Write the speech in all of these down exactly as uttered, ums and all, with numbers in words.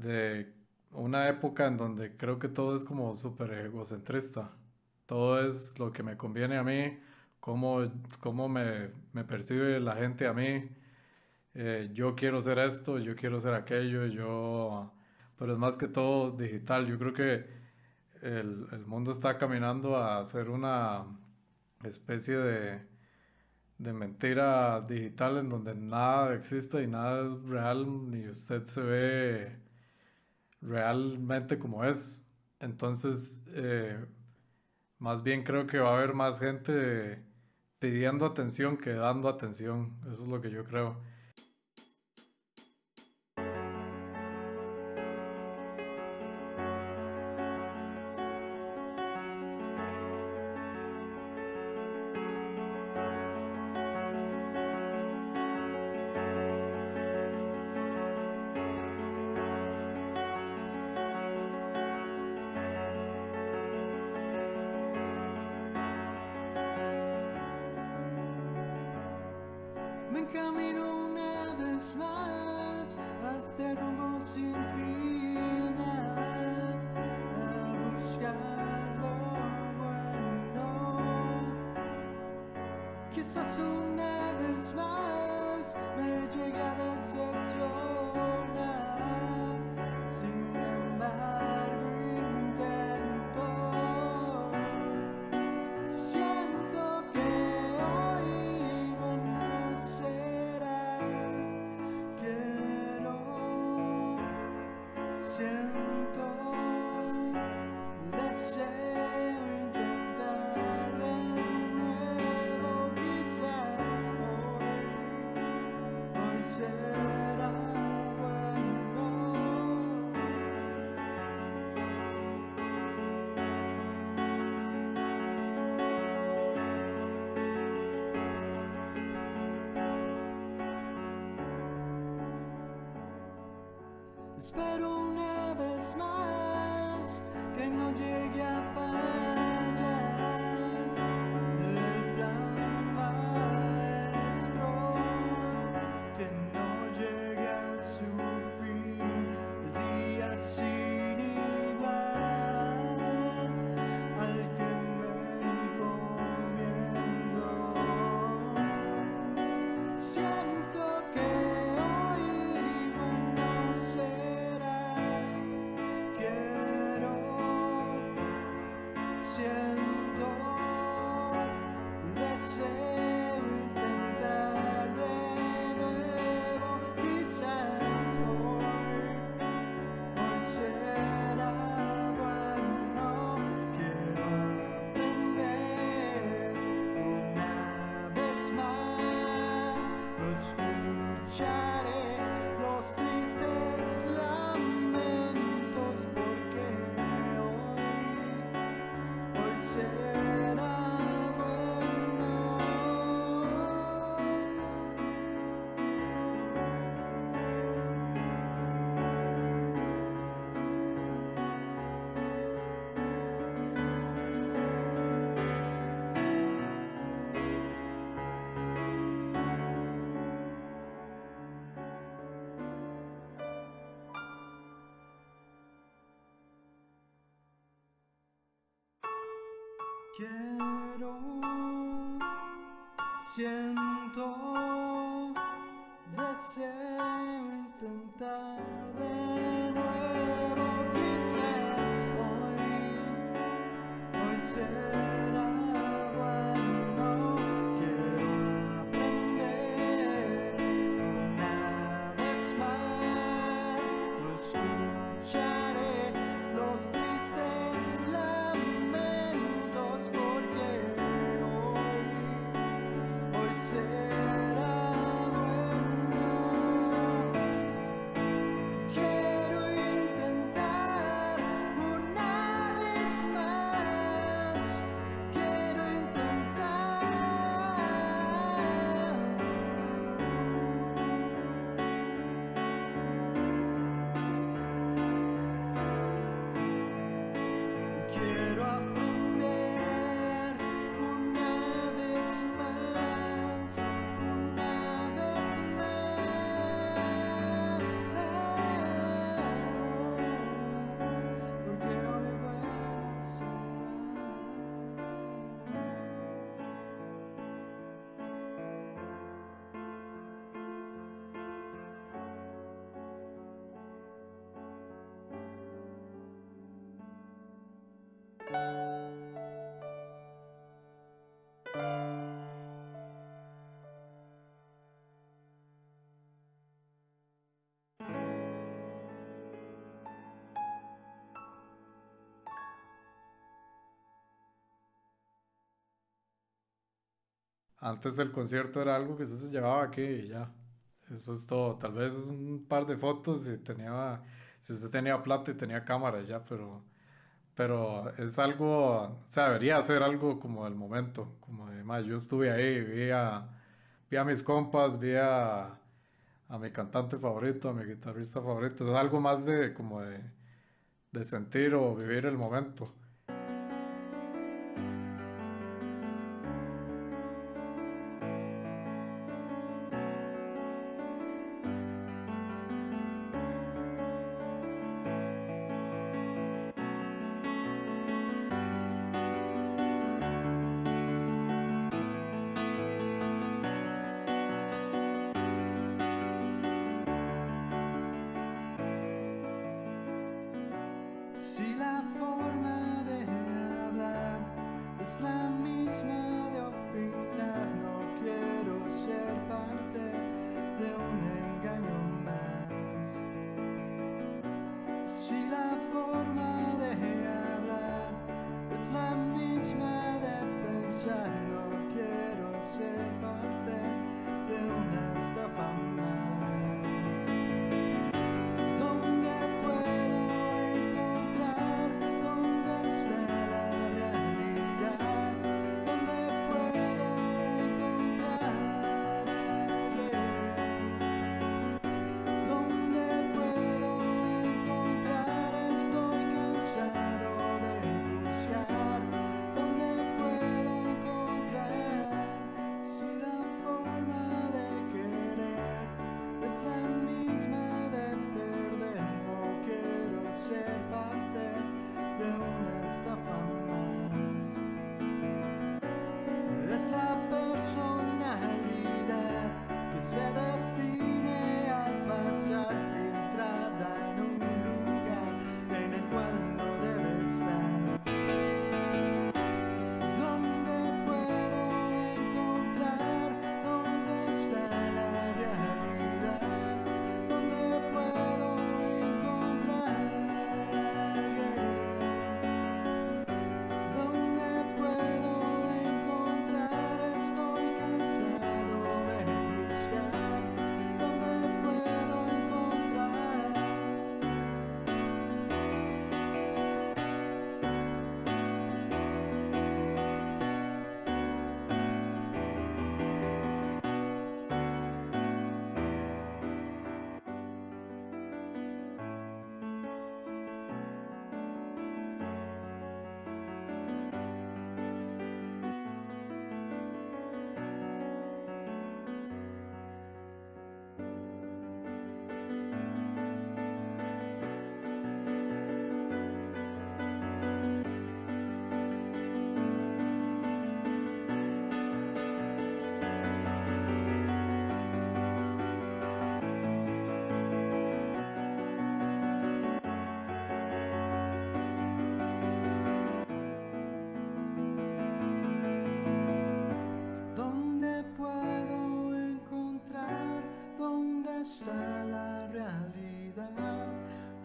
de una época en donde creo que todo es como súper egocentrista. Todo es lo que me conviene a mí, cómo, cómo me, me percibe la gente a mí. Eh, yo quiero ser esto, yo quiero ser aquello, yo... Pero es más que todo digital. Yo creo que el, el mundo está caminando a ser una especie de, de mentira digital en donde nada existe y nada es real, ni usted se ve realmente como es. Entonces, eh, más bien creo que va a haber más gente pidiendo atención que dando atención. Eso es lo que yo creo. Espero una vez más que no llegue a fallar el plan maestro, que no llegue a su fin el día sin igual al que me encomiendo. Siento que quiero, siento, deseo intentar de nuevo, quizás hoy, hoy será bueno, quiero aprender una vez más, lo escucharé, los tristes lamentos. Será Antes del concierto era algo que usted se llevaba aquí y ya. Eso es todo. Tal vez un par de fotos si tenía, si usted tenía plata y tenía cámara y ya, pero, pero es algo, o sea, debería ser algo como del momento, como de, "Ma, yo estuve ahí, vi a, vi a mis compas, vi a, a mi cantante favorito, a mi guitarrista favorito". Es algo más de, como de, de sentir o vivir el momento. Si la forma de hablar es la misma de opinar, no quiero ser parte de un engaño más. Si la forma de hablar es la misma de pensar, no quiero ser parte de una estafa más.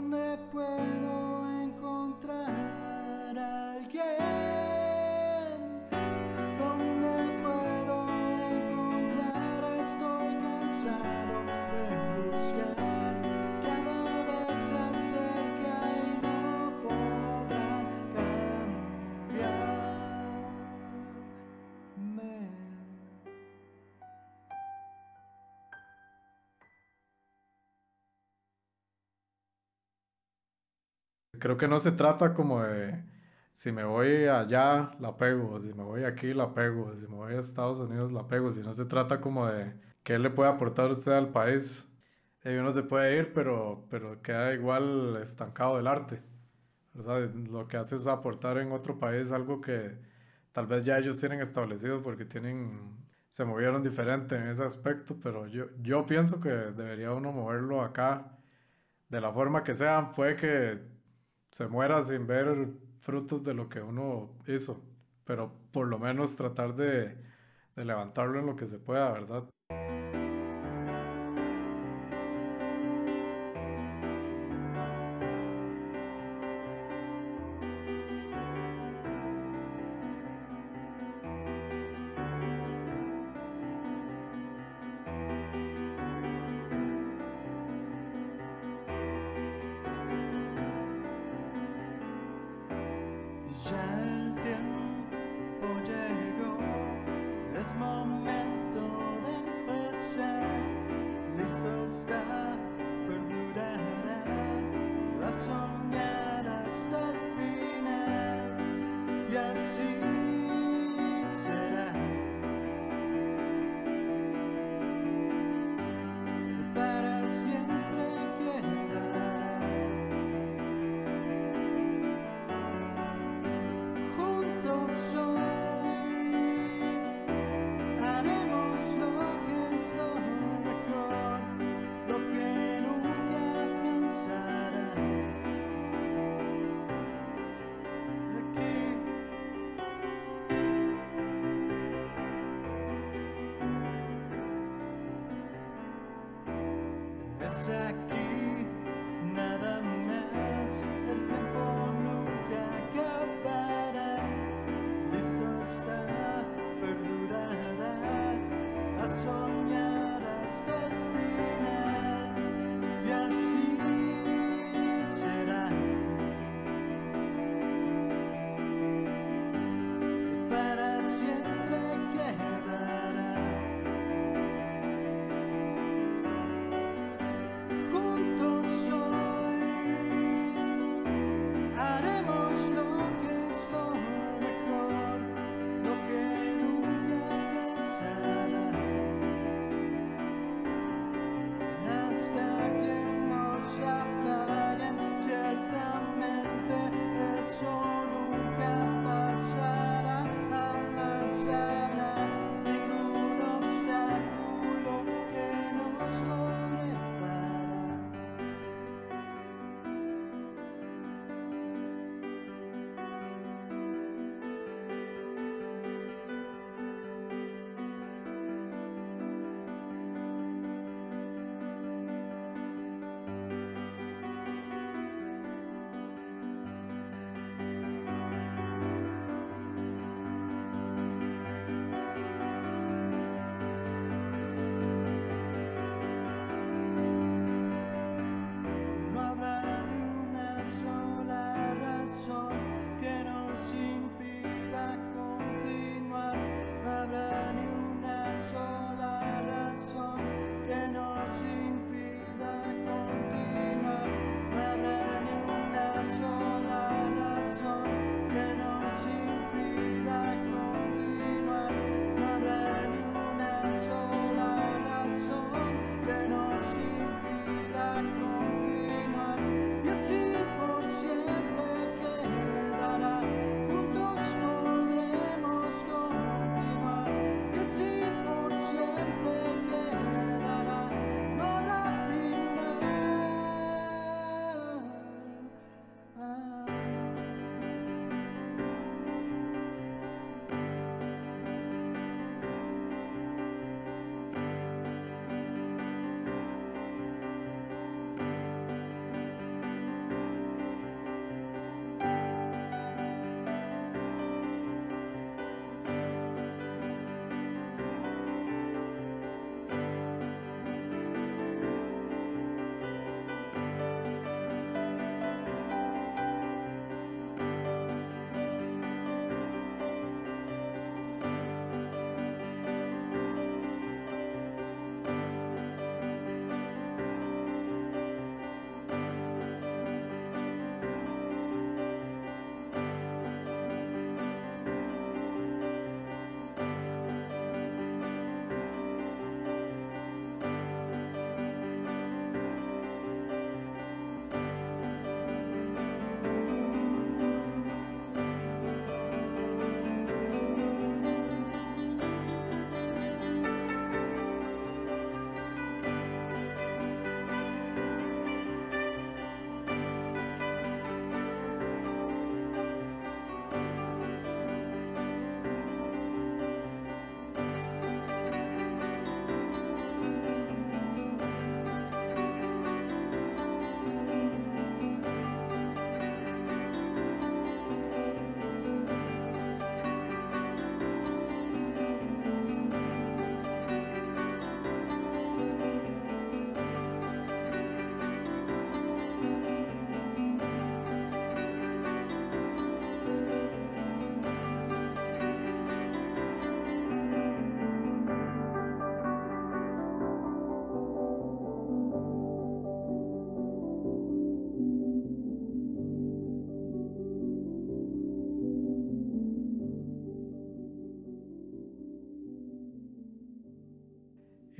¿Dónde puedo encontrar a alguien? ¿Dónde puedo encontrar? Estoy cansado de buscar. Cada vez se acerca y no podrán cambiarme. Creo que no se trata como de si me voy allá la pego, si me voy aquí la pego, si me voy a Estados Unidos la pego, sino se trata como de qué le puede aportar usted al país. Y uno se puede ir, pero, pero queda igual estancado del arte, ¿verdad? Lo que hace es aportar en otro país algo que tal vez ya ellos tienen establecido porque tienen, se movieron diferente en ese aspecto, pero yo, yo pienso que debería uno moverlo acá de la forma que sea. Puede que se muera sin ver frutos de lo que uno hizo, pero por lo menos tratar de, de levantarlo en lo que se pueda, ¿verdad?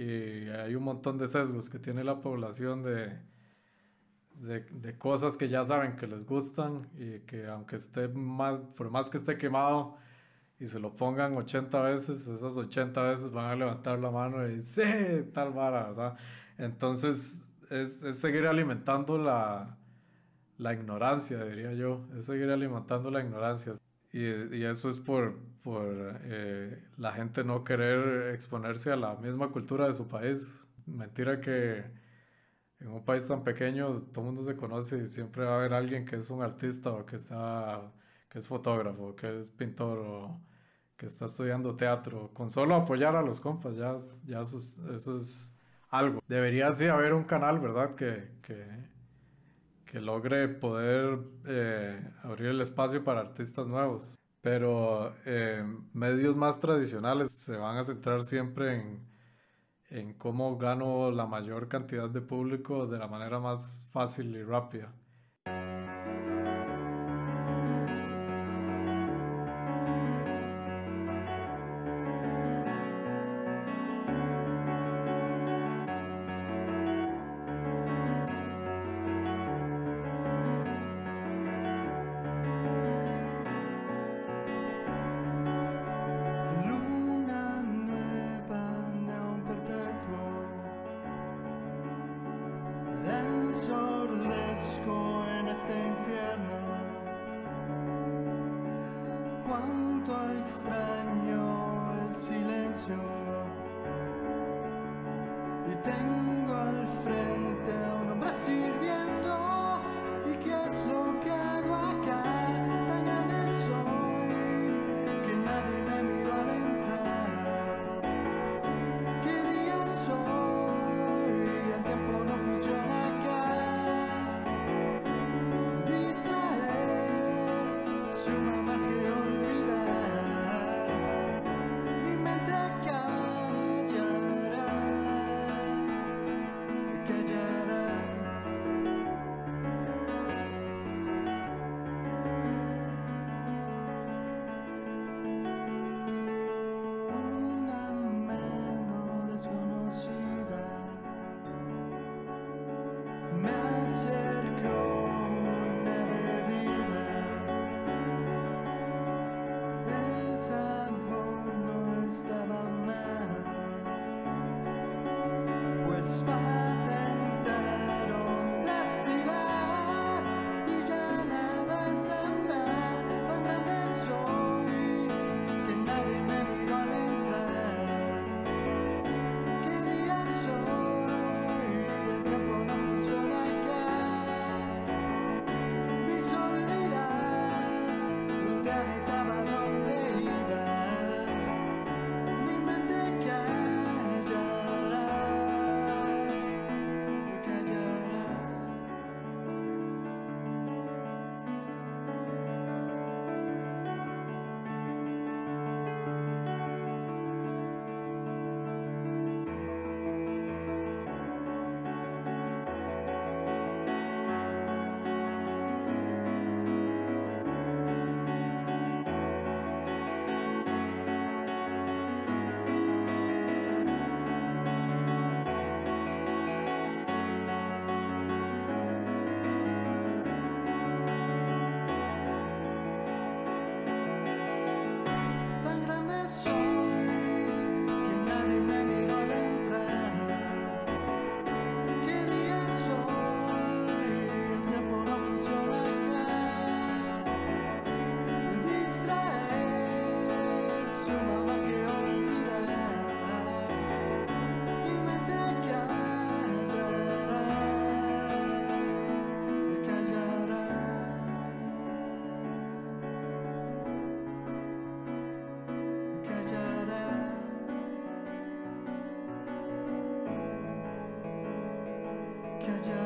Y hay un montón de sesgos que tiene la población de, de, de cosas que ya saben que les gustan y que aunque esté más, por más que esté quemado y se lo pongan ochenta veces, esas ochenta veces van a levantar la mano y ¡sí! Tal vara, ¿verdad? Entonces es, es seguir alimentando la, la ignorancia, diría yo, es seguir alimentando la ignorancia. Y, y eso es por, por eh, la gente no querer exponerse a la misma cultura de su país. Mentira que En un país tan pequeño, todo el mundo se conoce y siempre va a haber alguien que es un artista o que está, que es fotógrafo, que es pintor o que está estudiando teatro. Con solo apoyar a los compas, ya, ya eso, es, eso es algo. Debería sí haber un canal, ¿verdad? Que, que, que logre poder eh, abrir el espacio para artistas nuevos. Pero eh, medios más tradicionales se van a centrar siempre en, en cómo gano la mayor cantidad de público de la manera más fácil y rápida. Sordesco en este infierno, cuánto extraño el silencio, y tengo al frente a un hombre sirviendo, y qué es lo que hago acá, tan grande soy que nadie me miró al entrar, qué día soy, el tiempo no funciona. Yeah, yeah.